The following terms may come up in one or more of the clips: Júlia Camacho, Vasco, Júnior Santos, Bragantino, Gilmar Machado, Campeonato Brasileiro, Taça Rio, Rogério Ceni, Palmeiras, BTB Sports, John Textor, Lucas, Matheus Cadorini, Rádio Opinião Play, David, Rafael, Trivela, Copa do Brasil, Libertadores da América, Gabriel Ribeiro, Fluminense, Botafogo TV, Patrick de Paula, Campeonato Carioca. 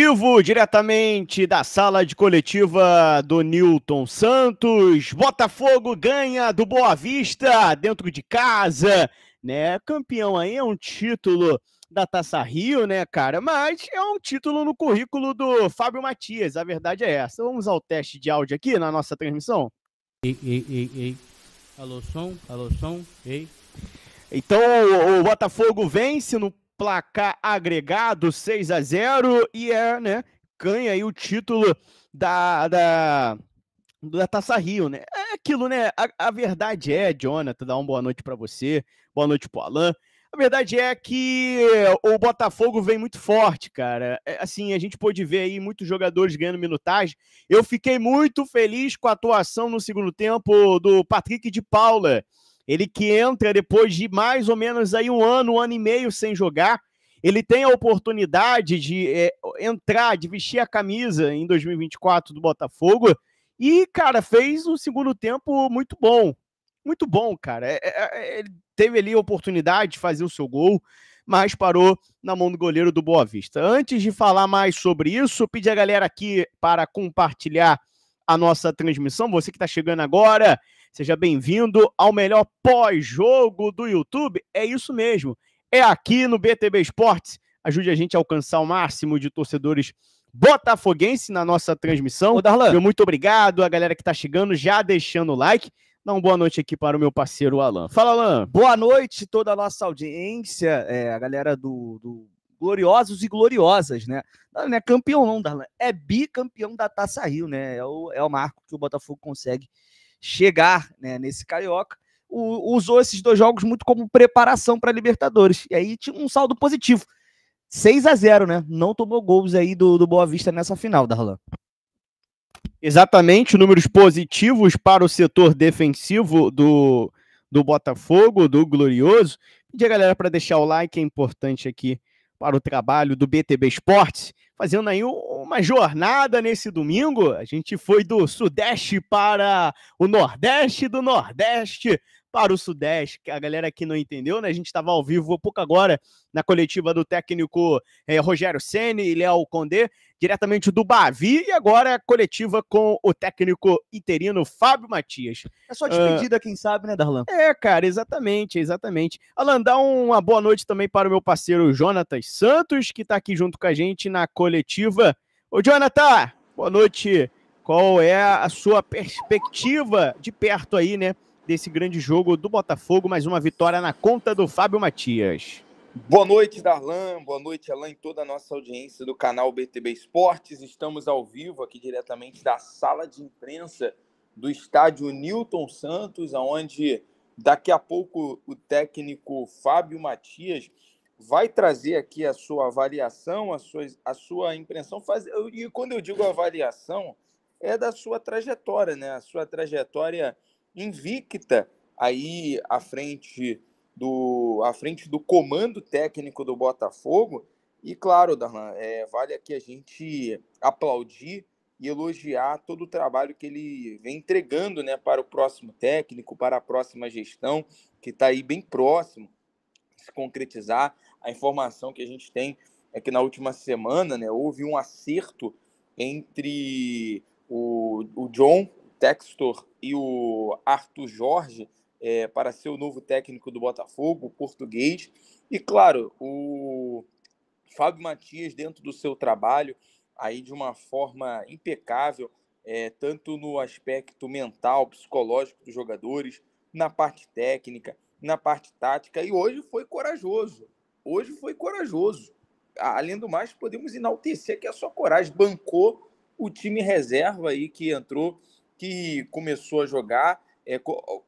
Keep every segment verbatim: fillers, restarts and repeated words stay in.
vivo, diretamente da sala de coletiva do Nilton Santos. Botafogo ganha do Boa Vista dentro de casa, né? Campeão aí é um título da Taça Rio, né, cara? Mas é um título no currículo do Fábio Matias, a verdade é essa. Vamos ao teste de áudio aqui na nossa transmissão? Ei, ei, ei, ei. Alô, som, alô, som, ei. Então o Botafogo vence no placar agregado seis a zero e é, né, ganha aí o título da, da, da Taça Rio, né? É aquilo, né? A, a verdade é, Jonathan, dá uma boa noite para você, boa noite pro Alan. A verdade é que o Botafogo vem muito forte, cara. Assim, a gente pôde ver aí muitos jogadores ganhando minutagem. Eu fiquei muito feliz com a atuação no segundo tempo do Patrick de Paula. Ele que entra depois de mais ou menos aí um ano, um ano e meio sem jogar. Ele tem a oportunidade de é, entrar, de vestir a camisa em dois mil e vinte e quatro do Botafogo. E, cara, fez um segundo tempo muito bom. Muito bom, cara. É, é, ele teve ali a oportunidade de fazer o seu gol, mas parou na mão do goleiro do Boa Vista. Antes de falar mais sobre isso, pedi a galera aqui para compartilhar a nossa transmissão. Você que está chegando agora, seja bem-vindo ao melhor pós-jogo do YouTube. É isso mesmo. É aqui no B T B Sports. Ajude a gente a alcançar o máximo de torcedores botafoguense na nossa transmissão. Ô, Darlan, meu muito obrigado a galera que está chegando, já deixando o like. Dá uma boa noite aqui para o meu parceiro Alan. Fala, Alan. Boa noite toda a nossa audiência, é, a galera do, do Gloriosos e Gloriosas, né? Não, não é campeão não, Darlan. É bicampeão da Taça Rio, né? É o, é o marco que o Botafogo consegue chegar, né, nesse Carioca. O, usou esses dois jogos muito como preparação para a Libertadores. E aí tinha um saldo positivo. seis a zero, né? Não tomou gols aí do, do Boa Vista nessa final, Darlan. Exatamente, números positivos para o setor defensivo do, do Botafogo, do Glorioso. Pedi a galera para deixar o like, é importante aqui para o trabalho do B T B Sports. Fazendo aí uma jornada nesse domingo, a gente foi do Sudeste para o Nordeste, do Nordeste para o Sudeste. A galera que não entendeu, né? A gente estava ao vivo há pouco agora na coletiva do técnico eh, Rogério Ceni e Léo Condé, diretamente do Bavi, e agora coletiva com o técnico interino Fábio Matias. É só despedida, uh, quem sabe, né, Darlan? É, cara, exatamente, exatamente. Alan, dá uma boa noite também para o meu parceiro Jonathan Santos, que está aqui junto com a gente na coletiva. Ô, Jonathan, boa noite. Qual é a sua perspectiva de perto aí, né, desse grande jogo do Botafogo, mais uma vitória na conta do Fábio Matias? Boa noite, Darlan. Boa noite, Alan, e toda a nossa audiência do canal B T B Esportes. Estamos ao vivo aqui diretamente da sala de imprensa do estádio Nilton Santos, onde daqui a pouco o técnico Fábio Matias vai trazer aqui a sua avaliação, a sua, a sua impressão. Faz, eu, e quando eu digo avaliação, é da sua trajetória, né? A sua trajetória invicta aí à frente... Do, à frente do comando técnico do Botafogo. E claro, Darlan, é, vale aqui a gente aplaudir e elogiar todo o trabalho que ele vem entregando, né, para o próximo técnico, para a próxima gestão, que está aí bem próximo de se concretizar. A informação que a gente tem é que na última semana, né, houve um acerto entre o, o John Textor e o Arthur Jorge, É, para ser o novo técnico do Botafogo, o português. E, claro, o Fábio Matias, dentro do seu trabalho, aí de uma forma impecável, é, tanto no aspecto mental, psicológico dos jogadores, na parte técnica, na parte tática. E hoje foi corajoso. Hoje foi corajoso. Além do mais, podemos enaltecer que a sua coragem bancou o time reserva aí que entrou, que começou a jogar. É,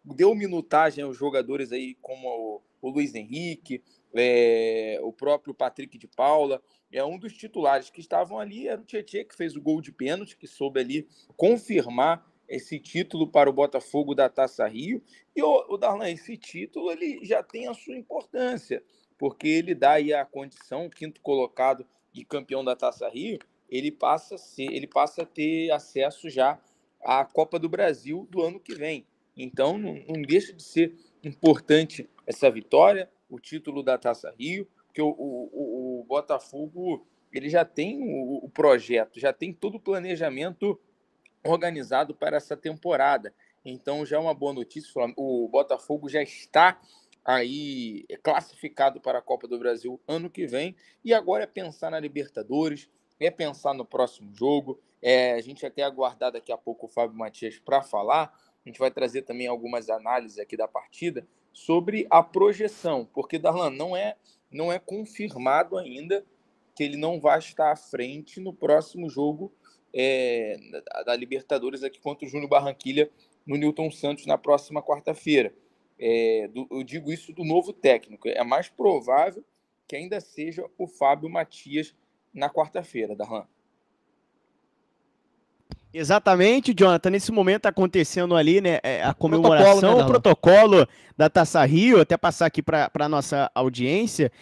deu minutagem aos jogadores aí como o, o Luiz Henrique, é, o próprio Patrick de Paula. É um dos titulares que estavam ali, era o Tietê, que fez o gol de pênalti, que soube ali confirmar esse título para o Botafogo da Taça Rio. E o, o Darlan, esse título ele já tem a sua importância, porque ele dá aí a condição, quinto colocado e campeão da Taça Rio, ele passa a ser, ele passa a ter acesso já à Copa do Brasil do ano que vem. Então, não, não deixa de ser importante essa vitória, o título da Taça Rio, porque o, o, o Botafogo ele já tem o, o projeto, já tem todo o planejamento organizado para essa temporada. Então já é uma boa notícia, o Botafogo já está aí classificado para a Copa do Brasil ano que vem, e agora é pensar na Libertadores, é pensar no próximo jogo, é, a gente até aguardar daqui a pouco o Fábio Matias para falar, a gente vai trazer também algumas análises aqui da partida sobre a projeção, porque Darlan não é, não é confirmado ainda que ele não vai estar à frente no próximo jogo é, da, da Libertadores aqui contra o Júnior Barranquilla no Nilton Santos na próxima quarta-feira. É, do, eu digo isso do novo técnico, é mais provável que ainda seja o Fábio Matias na quarta-feira, Darlan. Exatamente, Jonathan, nesse momento está acontecendo ali, né, a comemoração, protocolo, né, o protocolo da Taça Rio, até passar aqui para a nossa audiência.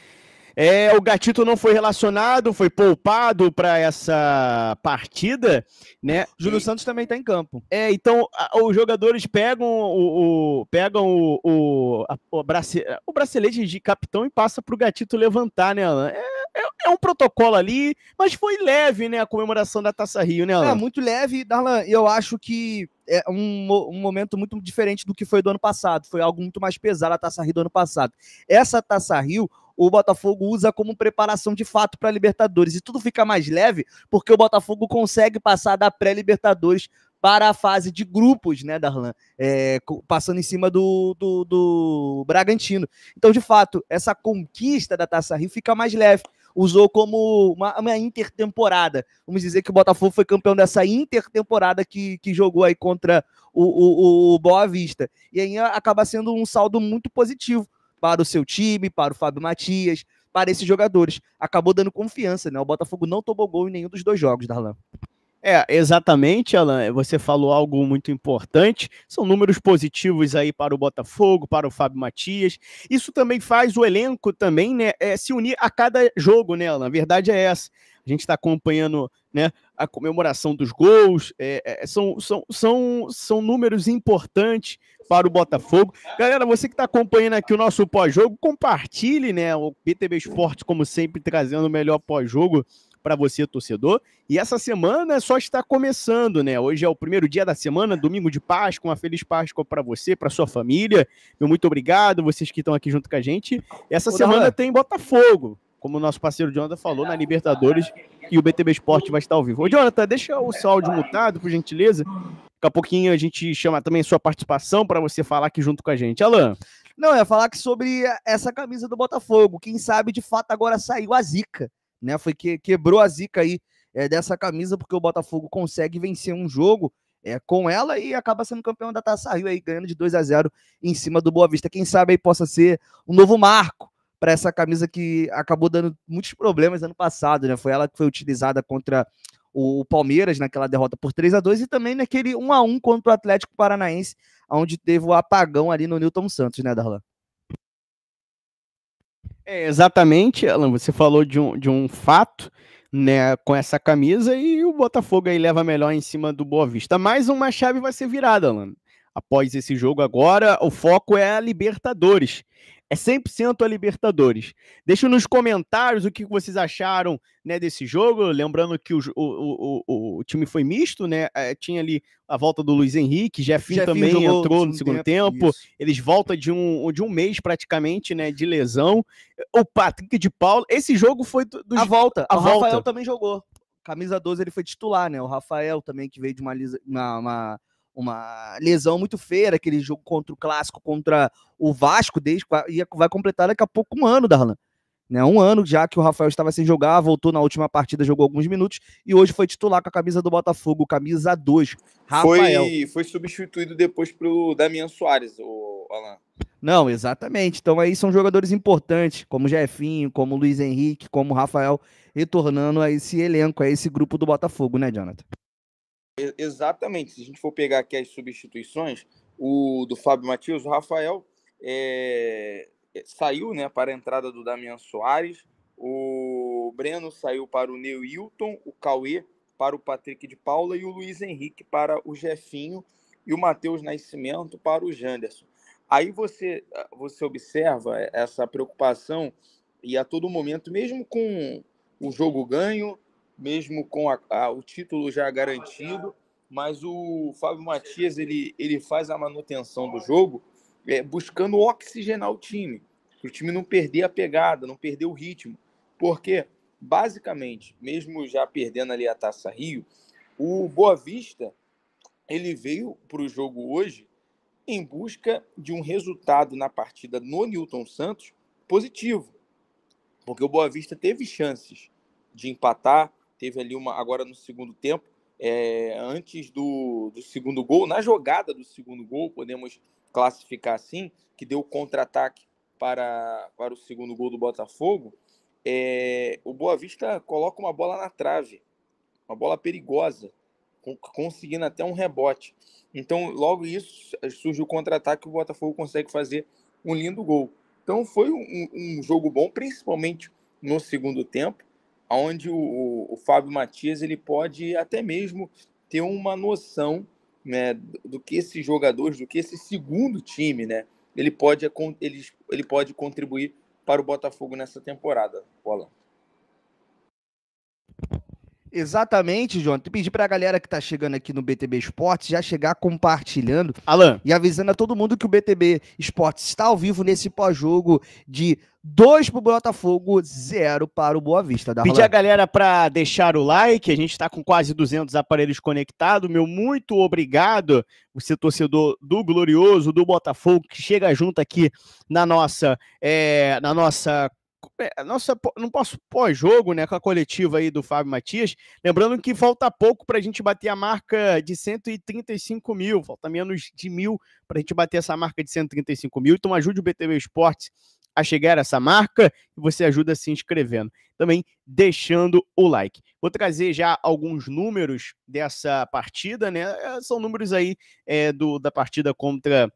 É, o Gatito não foi relacionado, foi poupado para essa partida, né? Júlio e... Santos também está em campo. É, então a, os jogadores pegam o, o pegam o, o, a, o, brace, o bracelete de capitão e passa para o Gatito levantar, né, Alan? É, é, é um protocolo ali, mas foi leve, né, a comemoração da Taça Rio, né, Alan? É, muito leve, Darlan, eu acho que é um, um momento muito diferente do que foi do ano passado, foi algo muito mais pesado a Taça Rio do ano passado. Essa Taça Rio o Botafogo usa como preparação de fato para a Libertadores. E tudo fica mais leve porque o Botafogo consegue passar da pré-Libertadores para a fase de grupos, né, Darlan? É, passando em cima do, do, do Bragantino. Então, de fato, essa conquista da Taça Rio fica mais leve. Usou como uma, uma intertemporada. Vamos dizer que o Botafogo foi campeão dessa intertemporada que, que jogou aí contra o, o, o Boa Vista. E aí acaba sendo um saldo muito positivo para o seu time, para o Fábio Matias, para esses jogadores. Acabou dando confiança, né? O Botafogo não tomou gol em nenhum dos dois jogos, Darlan. É, exatamente, Alan. Você falou algo muito importante. São números positivos aí para o Botafogo, para o Fábio Matias. Isso também faz o elenco também, né, é, se unir a cada jogo, né, Alan? A verdade é essa. A gente está acompanhando, né, a comemoração dos gols. É, é, são, são, são, são números importantes para o Botafogo. Galera, você que está acompanhando aqui o nosso pós-jogo, compartilhe, né, o B T B Sports, como sempre, trazendo o melhor pós-jogo para você, torcedor. E essa semana só está começando, né? Hoje é o primeiro dia da semana, domingo de Páscoa, uma feliz Páscoa para você, para sua família. Meu muito obrigado, vocês que estão aqui junto com a gente. Essa Ô, semana não. tem Botafogo, como o nosso parceiro Jonathan falou, na Libertadores, e o B T B Sport vai estar ao vivo. Ô, Jonathan, deixa o seu áudio mutado, por gentileza. Daqui a pouquinho a gente chama também a sua participação para você falar aqui junto com a gente. Alan. Não, eu ia falar que sobre essa camisa do Botafogo. Quem sabe, de fato, agora saiu a zica, né? Foi que quebrou a zica aí é, dessa camisa, porque o Botafogo consegue vencer um jogo é, com ela e acaba sendo campeão da Taça Rio, aí, ganhando de dois a zero em cima do Boa Vista. Quem sabe aí possa ser um novo marco para essa camisa que acabou dando muitos problemas ano passado, né? Foi ela que foi utilizada contra o Palmeiras naquela derrota por três a dois e também naquele um a um contra o Atlético Paranaense, onde teve o apagão ali no Nilton Santos, né, Darlan? É, exatamente, Alan, você falou de um, de um fato, né, com essa camisa, e o Botafogo aí leva melhor em cima do Boa Vista. Mais uma chave vai ser virada, Alan. Após esse jogo agora, o foco é a Libertadores. É cem por cento a Libertadores. Deixa nos comentários o que vocês acharam, né, desse jogo. Lembrando que o, o, o, o time foi misto, né? Tinha ali a volta do Luiz Henrique, Jefinho também entrou no segundo tempo. tempo. Eles voltam de um, de um mês praticamente, né, de lesão. O Patrick de Paula. Esse jogo foi do, do... a volta. A o volta. Rafael também jogou. Camisa doze ele foi titular, né? O Rafael também que veio de uma lisa... uma, uma... uma lesão muito feia, aquele jogo contra o Clássico, contra o Vasco, desde e vai completar daqui a pouco um ano, Darlan. Né? Um ano já que o Rafael estava sem jogar, voltou na última partida, jogou alguns minutos, e hoje foi titular com a camisa do Botafogo, camisa dois, Rafael. Foi, foi substituído depois pelo Damião Soares, o Alan. Não, exatamente. Então aí são jogadores importantes, como o Jefinho, como o Luiz Henrique, como o Rafael, retornando a esse elenco, a esse grupo do Botafogo, né, Jonathan? Exatamente, se a gente for pegar aqui as substituições, o do Fábio Matias, o Rafael é, saiu, né, para a entrada do Damião Soares, o Breno saiu para o Nilton, o Cauê para o Patrick de Paula e o Luiz Henrique para o Jefinho e o Matheus Nascimento para o Janderson. Aí você, você observa essa preocupação e a todo momento, mesmo com o jogo ganho, mesmo com a, a, o título já garantido, mas o Fábio Matias ele, ele faz a manutenção do jogo é, buscando oxigenar o time, para o time não perder a pegada, não perder o ritmo, porque basicamente, mesmo já perdendo ali a Taça Rio, o Boa Vista ele veio para o jogo hoje em busca de um resultado na partida no Nilton Santos positivo, porque o Boa Vista teve chances de empatar, teve ali uma agora no segundo tempo, é, antes do, do segundo gol, na jogada do segundo gol, podemos classificar assim, que deu contra-ataque para, para o segundo gol do Botafogo, é, o Boa Vista coloca uma bola na trave, uma bola perigosa, conseguindo até um rebote. Então, logo isso, surge o contra-ataque, o Botafogo consegue fazer um lindo gol. Então, foi um, um jogo bom, principalmente no segundo tempo, onde o, o, o Fábio Matias ele pode até mesmo ter uma noção, né, do que esses jogadores, do que esse segundo time, né, ele, pode, ele, ele pode contribuir para o Botafogo nessa temporada, Alan. Exatamente, Jonathan. Pedi para a galera que está chegando aqui no B T B Sports já chegar compartilhando, Alan, e avisando a todo mundo que o B T B Sports está ao vivo nesse pós-jogo de dois para o Botafogo, zero para o Boa Vista. Darlan. Pedi a galera para deixar o like, a gente está com quase duzentos aparelhos conectados. Meu muito obrigado, você torcedor do Glorioso, do Botafogo, que chega junto aqui na nossa... É, na nossa... Nossa, não posso pós-jogo, né, com a coletiva aí do Fábio Matias, lembrando que falta pouco para a gente bater a marca de cento e trinta e cinco mil, falta menos de mil para a gente bater essa marca de cento e trinta e cinco mil, então ajude o B T B Sports a chegar a essa marca e você ajuda se inscrevendo, também deixando o like. Vou trazer já alguns números dessa partida, né, são números aí é, do, da partida contra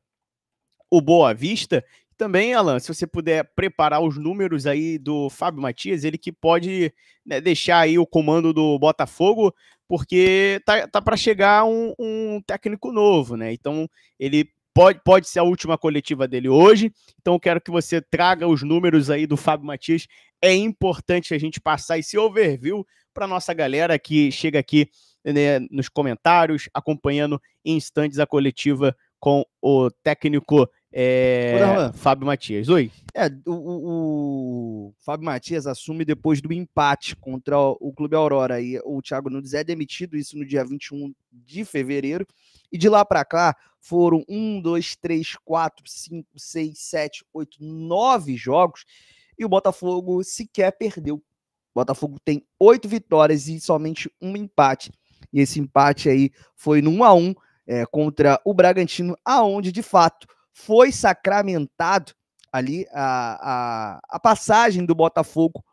o Boa Vista. Também, Alan, se você puder preparar os números aí do Fábio Matias, ele que pode, né, deixar aí o comando do Botafogo, porque tá, tá para chegar um, um técnico novo, né? Então, ele pode, pode ser a última coletiva dele hoje. Então, eu quero que você traga os números aí do Fábio Matias. É importante a gente passar esse overview para nossa galera que chega aqui, né, nos comentários, acompanhando em instantes a coletiva com o técnico é... Ô, Fábio Matias. Oi. É, o, o, o Fábio Matias assume depois do empate contra o, o Clube Aurora. E o Thiago Nunes é demitido, isso no dia vinte e um de fevereiro. E de lá para cá foram um, dois, três, quatro, cinco, seis, sete, oito, nove jogos. E o Botafogo sequer perdeu. O Botafogo tem oito vitórias e somente um empate. E esse empate aí foi no um a um. É, contra o Bragantino, aonde de fato foi sacramentado ali a, a, a passagem do Botafogo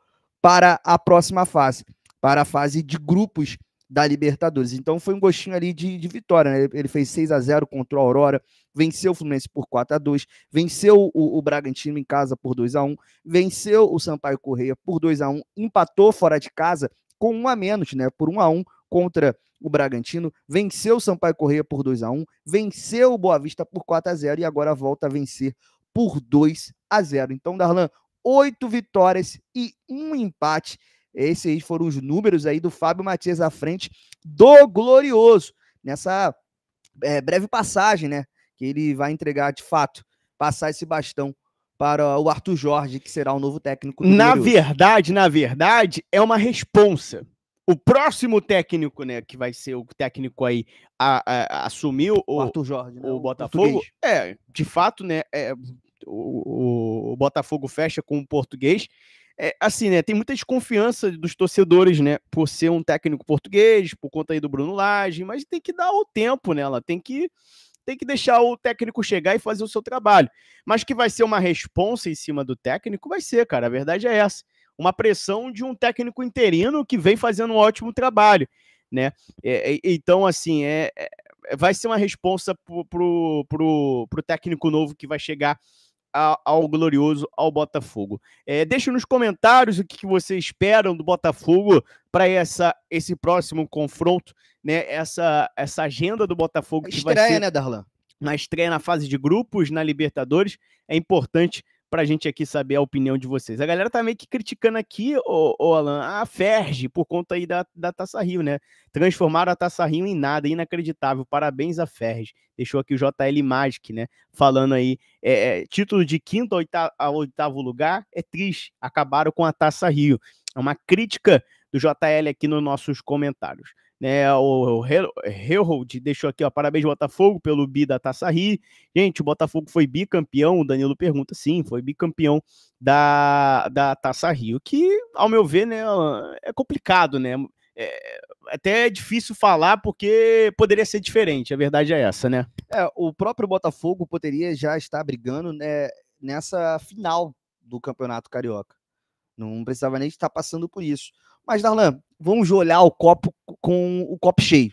para a próxima fase, para a fase de grupos da Libertadores. Então foi um gostinho ali de, de vitória, né? Ele fez seis a zero contra o Aurora, venceu o Fluminense por quatro a dois, venceu o, o Bragantino em casa por dois a um, venceu o Sampaio Correia por dois a um, empatou fora de casa com um a menos, né? Por um a um contra o Bragantino, venceu o Sampaio Correia por dois a um, venceu o Boa Vista por quatro a zero e agora volta a vencer por dois a zero. Então, Darlan, oito vitórias e um empate. Esses aí foram os números aí do Fábio Matias à frente do Glorioso, nessa é, breve passagem, né? Que ele vai entregar, de fato, passar esse bastão para o Arthur Jorge, que será o novo técnico do Glorioso. Na verdade, na verdade, é uma responsa. O próximo técnico, né, que vai ser o técnico aí, a, a, a, assumiu o, o, Arthur Jorge, o, né, o Botafogo. Português. É, de fato, né, é, o, o, o Botafogo fecha com o português. É, assim, né, tem muita desconfiança dos torcedores, né, por ser um técnico português, por conta aí do Bruno Lage, mas tem que dar o tempo nela, tem que, tem que deixar o técnico chegar e fazer o seu trabalho. Mas que vai ser uma responsa em cima do técnico, vai ser, cara, a verdade é essa. Uma pressão de um técnico interino que vem fazendo um ótimo trabalho, né? É, é, então, assim, é, é, vai ser uma responsa pro, pro, pro, pro técnico novo que vai chegar a, ao Glorioso, ao Botafogo. É, deixa nos comentários o que, que vocês esperam do Botafogo para essa esse próximo confronto, né? Essa, essa agenda do Botafogo. A estreia, que vai ser, né, Darlan? Na estreia, na fase de grupos, na Libertadores, é importante pra gente aqui saber a opinião de vocês. A galera tá meio que criticando aqui, ô, ô Alan, a Ferge, por conta aí da, da Taça Rio, né? Transformaram a Taça Rio em nada, inacreditável. Parabéns à Ferge. Deixou aqui o J L Magic, né? Falando aí, é, é, título de quinto a oitavo, a oitavo lugar é triste. Acabaram com a Taça Rio. É uma crítica do J L aqui nos nossos comentários. Né, o Herald deixou aqui, ó, parabéns Botafogo pelo bi da Taça Rio. Gente, o Botafogo foi bicampeão, o Danilo pergunta, sim, foi bicampeão da, da Taça Rio, que, ao meu ver, né, é complicado, né, é, até é difícil falar porque poderia ser diferente, a verdade é essa, né. É, o próprio Botafogo poderia já estar brigando, né, nessa final do Campeonato Carioca, não precisava nem estar passando por isso. Mas, Darlan, vamos olhar o copo com o copo cheio.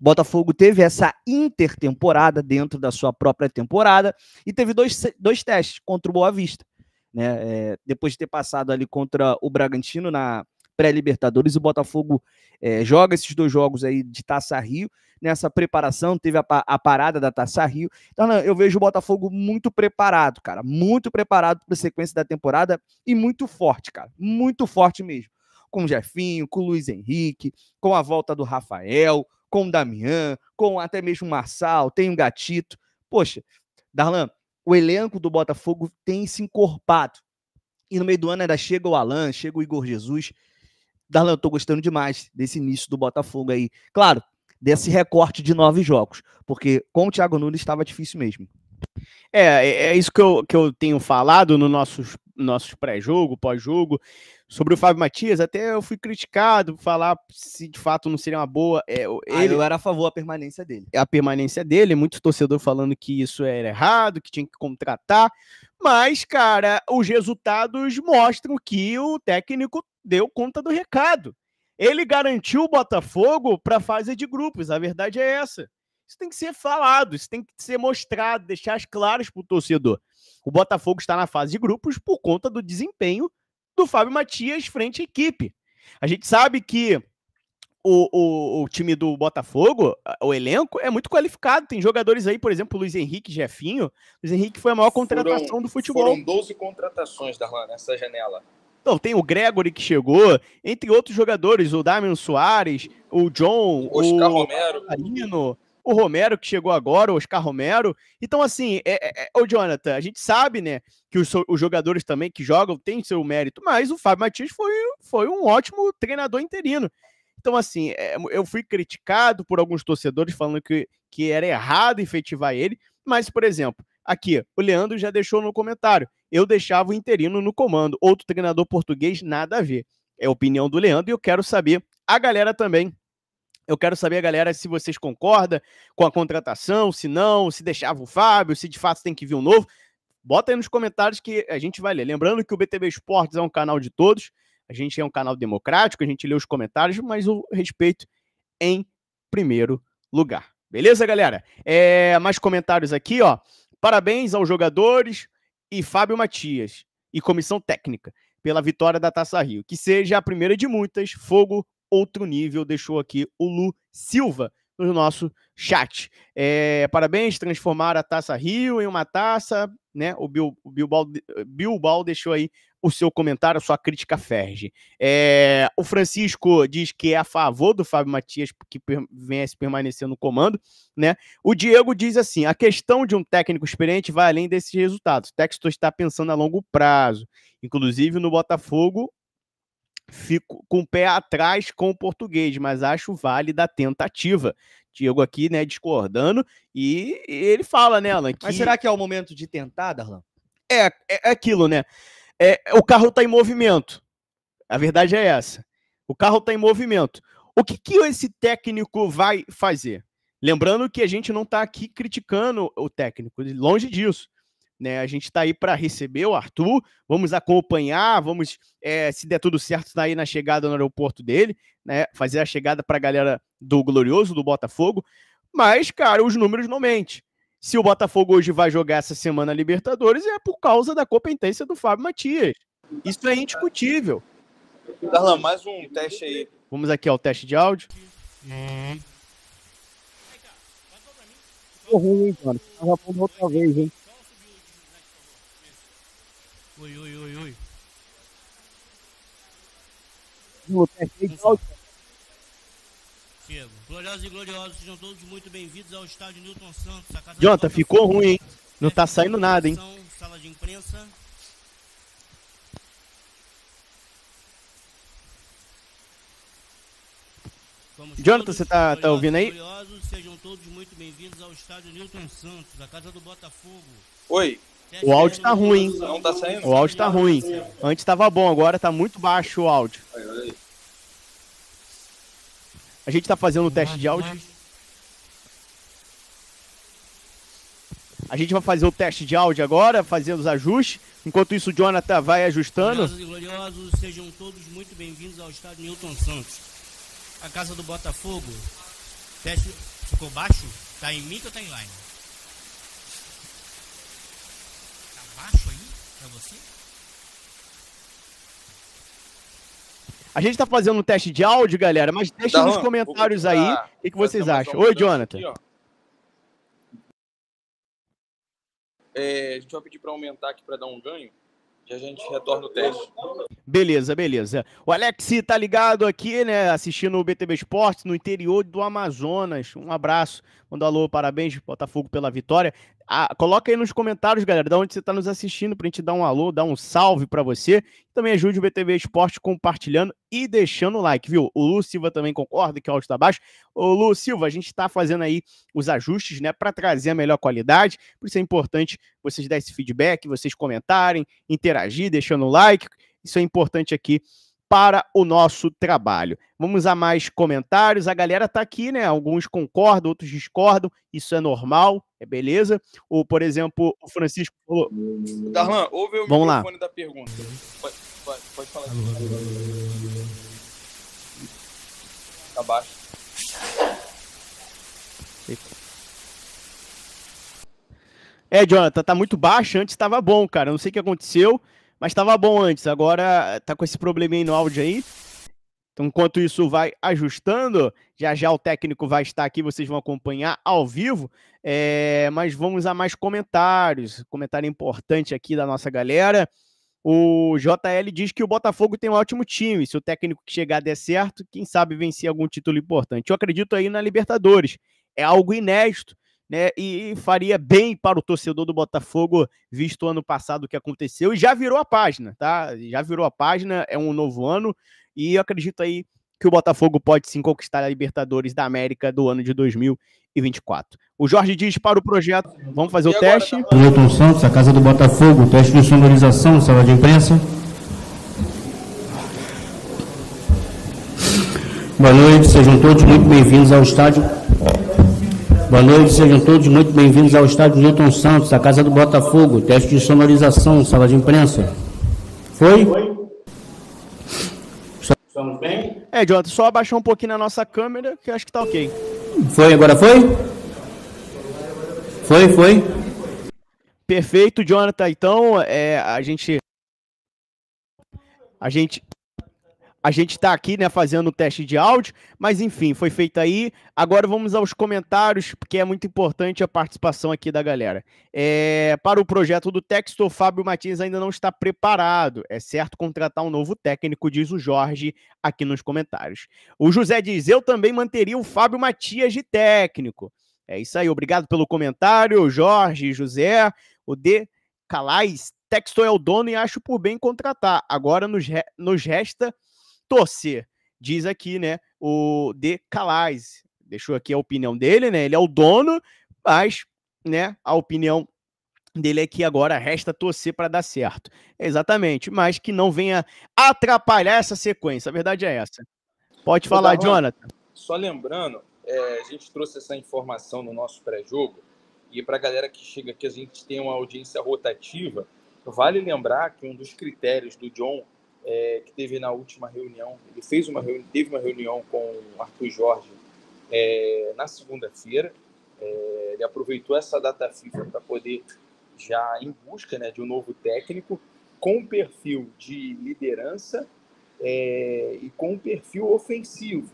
O Botafogo teve essa intertemporada dentro da sua própria temporada e teve dois, dois testes contra o Boa Vista. Né? É, depois de ter passado ali contra o Bragantino na pré-Libertadores, o Botafogo é, joga esses dois jogos aí de Taça Rio. Nessa preparação, teve a, a parada da Taça Rio. Então, eu vejo o Botafogo muito preparado, cara. Muito preparado para a sequência da temporada e muito forte, cara. Muito forte mesmo. Com o Jefinho, com o Luiz Henrique, com a volta do Rafael, com o Damião, com até mesmo o Marçal, tem o Gatito. Poxa, Darlan, o elenco do Botafogo tem se encorpado. E no meio do ano ainda chega o Alan, chega o Igor Jesus. Darlan, eu tô gostando demais desse início do Botafogo aí. Claro, desse recorte de nove jogos, porque com o Thiago Nunes estava difícil mesmo. É, é isso que eu, que eu tenho falado no nossos, nossos pré-jogo, pós-jogo. Sobre o Fábio Matias, até eu fui criticado por falar se de fato não seria uma boa... É, ele ah, eu era a favor da permanência dele. A permanência dele, muitos torcedores falando que isso era errado, que tinha que contratar, mas, cara, os resultados mostram que o técnico deu conta do recado. Ele garantiu o Botafogo para a fase de grupos, a verdade é essa. Isso tem que ser falado, isso tem que ser mostrado, deixar as claras para o torcedor. O Botafogo está na fase de grupos por conta do desempenho do Fábio Matias frente à equipe. A gente sabe que o, o, o time do Botafogo, o elenco, é muito qualificado. Tem jogadores aí, por exemplo, Luiz Henrique, Jefinho. Luiz Henrique foi a maior contratação foram, do futebol. Foram doze contratações, Darlan, nessa janela. Então, tem o Gregory que chegou, entre outros jogadores, o Damião Soares, o John, o Oscar Romero, Savarino, o Romero que chegou agora, o Oscar Romero. Então, assim, é, é, o Jonathan, a gente sabe, né, que os, os jogadores também que jogam têm seu mérito, mas o Fábio Matias foi, foi um ótimo treinador interino. Então, assim, é, eu fui criticado por alguns torcedores falando que, que era errado efetivar ele, mas, por exemplo, aqui, o Leandro já deixou no comentário, eu deixava o interino no comando, outro treinador português, nada a ver. É a opinião do Leandro e eu quero saber a galera também. Eu quero saber, galera, se vocês concordam com a contratação, se não, se deixava o Fábio, se de fato tem que vir um novo. Bota aí nos comentários que a gente vai ler. Lembrando que o B T B Sports é um canal de todos, a gente é um canal democrático, a gente lê os comentários, mas o respeito em primeiro lugar. Beleza, galera? É, mais comentários aqui, ó. Parabéns aos jogadores e Fábio Matias e comissão técnica pela vitória da Taça Rio. Que seja a primeira de muitas, fogo, outro nível, deixou aqui o Lu Silva no nosso chat. É, parabéns, transformar a Taça Rio em uma taça, né? O Bil, o Bilbao, Bilbao deixou aí o seu comentário, a sua crítica ferge. É, o Francisco diz que é a favor do Fábio Matias, que per, vem a se permanecer no comando, né? O Diego diz assim, a questão de um técnico experiente vai além desses resultados. O Textor está pensando a longo prazo, inclusive no Botafogo. Fico com o pé atrás com o português, mas acho válida a tentativa. Diego aqui, né, discordando, e ele fala, né, Alan? Que... Mas será que é o momento de tentar, Darlan? É, é, é aquilo, né? É, o carro tá em movimento. A verdade é essa. O carro tá em movimento. O que, que esse técnico vai fazer? Lembrando que a gente não tá aqui criticando o técnico, longe disso. Né, a gente está aí para receber o Arthur, vamos acompanhar, vamos, é, se der tudo certo, tá aí na chegada no aeroporto dele, né, fazer a chegada para a galera do Glorioso, do Botafogo, mas, cara, os números não mentem. Se o Botafogo hoje vai jogar essa semana a Libertadores, é por causa da competência do Fábio Matias. Isso é indiscutível. Darlan, mais um teste aí. Vamos aqui ao teste de áudio. Hum. Tô ruim, cara. Tava outra vez, hein? Ui, ui, ui, ui. Chego. Gloriosos e gloriosos, sejam todos muito bem-vindos ao estádio Nilton Santos. A casa Jonathan, ficou ruim, hein? Não tá saindo nada, hein? Sala de imprensa. Vamos Jonathan, você tá, tá ouvindo aí? Gloriosos, sejam todos muito bem-vindos ao estádio Nilton Santos, a casa do Botafogo. Oi. O áudio tá ruim. Não tá saindo. O áudio tá ruim. Antes tava bom, agora tá muito baixo o áudio. A gente tá fazendo um teste de áudio. A gente vai fazer o teste de áudio agora, fazendo os ajustes. Enquanto isso, o Jonathan vai ajustando. Gloriosos e gloriosos, sejam todos muito bem-vindos ao estádio Nilton Santos, a casa do Botafogo. Teste ficou baixo? Tá em mim ou tá em line? Baixo aí, pra você? A gente tá fazendo um teste de áudio, galera, mas deixa nos comentários aí o que, que vocês acham. Oi, Jonathan. Aqui, é, a gente vai pedir pra aumentar aqui pra dar um ganho, e a gente retorna o teste. Beleza, beleza. O Alex tá ligado aqui, né, assistindo o B T B Sports no interior do Amazonas. Um abraço, manda um alô, parabéns, Botafogo, pela vitória. Ah, coloca aí nos comentários, galera, de onde você está nos assistindo, para a gente dar um alô, dar um salve para você. Também ajude o B T B Esporte compartilhando e deixando o like, viu? O Lu Silva também concorda que o áudio está baixo. Ô, Lu Silva, a gente está fazendo aí os ajustes, né, para trazer a melhor qualidade. Por isso é importante vocês darem esse feedback, vocês comentarem, interagir, deixando o like. Isso é importante aqui para o nosso trabalho. Vamos a mais comentários. A galera tá aqui, né? Alguns concordam, outros discordam. Isso é normal, é beleza. Ou, por exemplo, o Francisco falou... Darlan, ouve o Vamos microfone lá. Da pergunta. Pode, pode, pode falar. Tá baixo. É, Jonathan, tá muito baixo. Antes estava bom, cara. Não sei o que aconteceu. Mas estava bom antes, agora tá com esse probleminha no áudio aí. Então, enquanto isso vai ajustando, já já o técnico vai estar aqui, vocês vão acompanhar ao vivo. É, mas vamos a mais comentários. Comentário importante aqui da nossa galera. O J L diz que o Botafogo tem um ótimo time. Se o técnico que chegar der certo, quem sabe vencer algum título importante. Eu acredito aí na Libertadores. É algo inédito, né, e faria bem para o torcedor do Botafogo, visto o ano passado o que aconteceu, e já virou a página, tá? Já virou a página, é um novo ano, e eu acredito aí que o Botafogo pode sim conquistar a Libertadores da América do ano de dois mil e vinte e quatro. O Jorge diz para o projeto, vamos fazer e o agora, teste. Tá Nilton Santos, a casa do Botafogo, teste de sonorização, sala de imprensa. Boa noite, sejam todos muito bem-vindos ao estádio. Boa noite, sejam todos muito bem-vindos ao estádio Nilton Santos, a casa do Botafogo, teste de sonorização, sala de imprensa. Foi? Foi. Estamos bem? É, Jonathan, só abaixar um pouquinho a nossa câmera, que eu acho que tá ok. Foi, agora foi? Foi, foi. Perfeito, Jonathan, então, é, a gente... A gente... A gente está aqui, né, fazendo o teste de áudio, mas enfim, foi feito aí. Agora vamos aos comentários, porque é muito importante a participação aqui da galera. É, para o projeto do Textor, o Fábio Matias ainda não está preparado. É certo contratar um novo técnico, diz o Jorge aqui nos comentários. O José diz, eu também manteria o Fábio Matias de técnico. É isso aí, obrigado pelo comentário, Jorge, José, o D. Calais. Textor é o dono e acho por bem contratar. Agora nos, re... nos resta... torcer, diz aqui, né, o De Calais, deixou aqui a opinião dele, né, ele é o dono, mas, né, a opinião dele é que agora resta torcer para dar certo, exatamente, mas que não venha atrapalhar essa sequência, a verdade é essa. Pode falar, Jonathan. Só lembrando, é, a gente trouxe essa informação no nosso pré-jogo, e para a galera que chega aqui, a gente tem uma audiência rotativa, vale lembrar que um dos critérios do John É, que teve na última reunião, ele fez uma reunião, teve uma reunião com o Arthur Jorge é, na segunda-feira, é, ele aproveitou essa data FIFA para poder já em busca, né, de um novo técnico com perfil de liderança é, e com perfil ofensivo.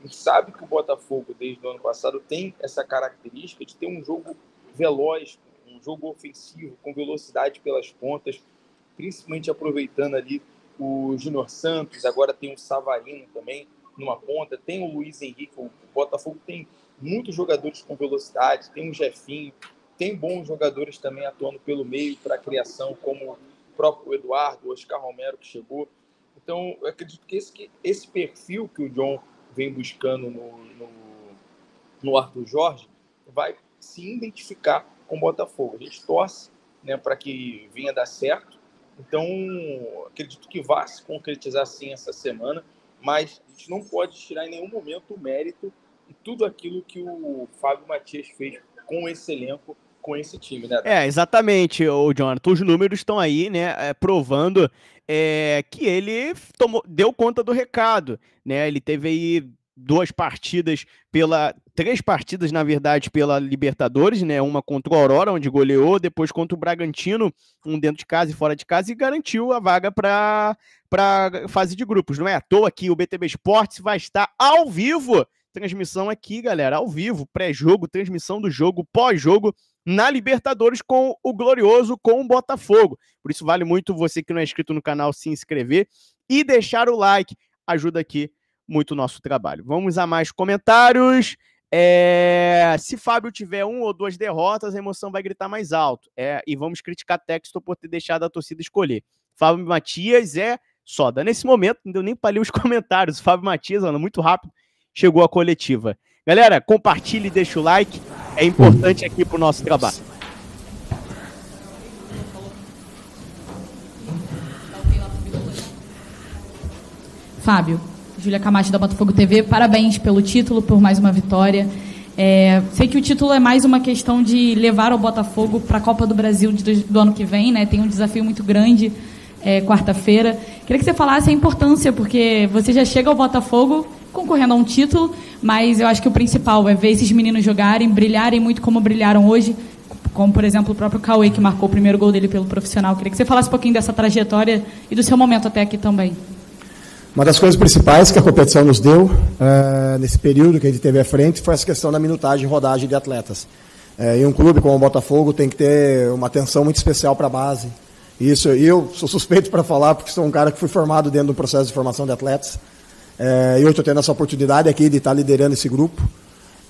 A gente sabe que o Botafogo desde o ano passado tem essa característica de ter um jogo veloz, um jogo ofensivo, com velocidade pelas pontas, principalmente aproveitando ali o Júnior Santos, agora tem o Savarino também numa ponta, tem o Luiz Henrique, o Botafogo tem muitos jogadores com velocidade, tem o Jefinho, tem bons jogadores também atuando pelo meio para a criação, como o próprio Eduardo, o Oscar Romero que chegou. Então, eu acredito que esse, que esse perfil que o John vem buscando no, no, no Arthur Jorge vai se identificar com o Botafogo. A gente torce, né, para que venha dar certo. Então, acredito que vá se concretizar sim essa semana, mas a gente não pode tirar em nenhum momento o mérito e tudo aquilo que o Fábio Matias fez com esse elenco, com esse time, né? É, exatamente, o Jonathan. Os números estão aí, né, provando é, que ele tomou, deu conta do recado, né? Ele teve aí duas partidas pela... Três partidas, na verdade, pela Libertadores, né? Uma contra o Aurora, onde goleou, depois contra o Bragantino, um dentro de casa e fora de casa, e garantiu a vaga para a fase de grupos. Não é à toa que o B T B Sports vai estar ao vivo. Transmissão aqui, galera, ao vivo, pré-jogo, transmissão do jogo, pós-jogo, na Libertadores com o Glorioso, com o Botafogo. Por isso vale muito você que não é inscrito no canal se inscrever e deixar o like. Ajuda aqui muito o nosso trabalho. Vamos a mais comentários. É... Se Fábio tiver um ou duas derrotas, a emoção vai gritar mais alto. É... E vamos criticar Textor por ter deixado a torcida escolher. Fábio Matias é soda. Nesse momento, não deu nem para ler os comentários. O Fábio Matias, Alan, muito rápido, chegou a coletiva. Galera, compartilhe, deixa o like. É importante aqui pro nosso trabalho. Fábio, Júlia Camacho da Botafogo T V, parabéns pelo título, por mais uma vitória. É, sei que o título é mais uma questão de levar o Botafogo para a Copa do Brasil de, do ano que vem, né? Tem um desafio muito grande é, quarta-feira. Queria que você falasse a importância, porque você já chega ao Botafogo concorrendo a um título, mas eu acho que o principal é ver esses meninos jogarem, brilharem muito como brilharam hoje, como, por exemplo, o próprio Cauê, que marcou o primeiro gol dele pelo profissional. Queria que você falasse um pouquinho dessa trajetória e do seu momento até aqui também. Uma das coisas principais que a competição nos deu uh, nesse período que a gente teve à frente foi essa questão da minutagem e rodagem de atletas. Uh, e um clube como o Botafogo tem que ter uma atenção muito especial para a base. Isso, eu sou suspeito para falar porque sou um cara que fui formado dentro do processo de formação de atletas. Uh, e hoje estou tendo essa oportunidade aqui de estar liderando esse grupo.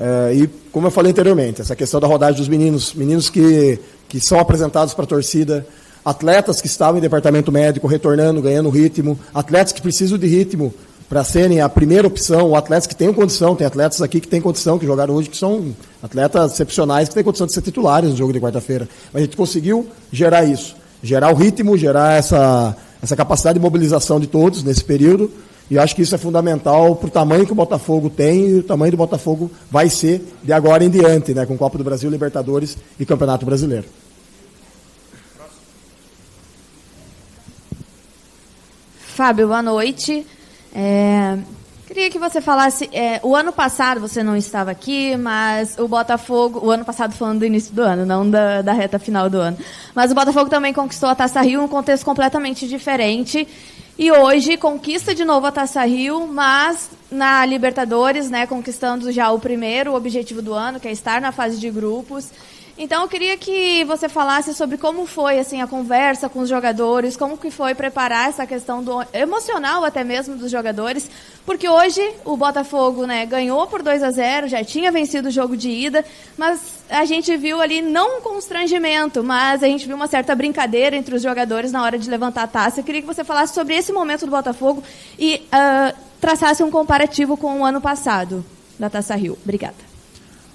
Uh, e como eu falei anteriormente, essa questão da rodagem dos meninos, meninos que, que são apresentados para a torcida, atletas que estavam em departamento médico, retornando, ganhando ritmo, atletas que precisam de ritmo para serem a primeira opção, atletas que têm condição, tem atletas aqui que têm condição, que jogaram hoje, que são atletas excepcionais, que têm condição de ser titulares no jogo de quarta-feira. Mas a gente conseguiu gerar isso, gerar o ritmo, gerar essa, essa capacidade de mobilização de todos nesse período, e eu acho que isso é fundamental para o tamanho que o Botafogo tem e o tamanho do Botafogo vai ser de agora em diante, né, com Copa do Brasil, Libertadores e Campeonato Brasileiro. Fábio, boa noite. É, queria que você falasse, é, o ano passado você não estava aqui, mas o Botafogo, o ano passado falando do início do ano, não da, da reta final do ano, mas o Botafogo também conquistou a Taça Rio em um contexto completamente diferente e hoje conquista de novo a Taça Rio, mas na Libertadores, né, conquistando já o primeiro objetivo do ano, que é estar na fase de grupos. Então, eu queria que você falasse sobre como foi assim, a conversa com os jogadores, como que foi preparar essa questão do, emocional até mesmo dos jogadores, porque hoje o Botafogo, né, ganhou por dois a zero, já tinha vencido o jogo de ida, mas a gente viu ali não um constrangimento, mas a gente viu uma certa brincadeira entre os jogadores na hora de levantar a taça. Eu queria que você falasse sobre esse momento do Botafogo e uh, traçasse um comparativo com o ano passado da Taça Rio. Obrigada.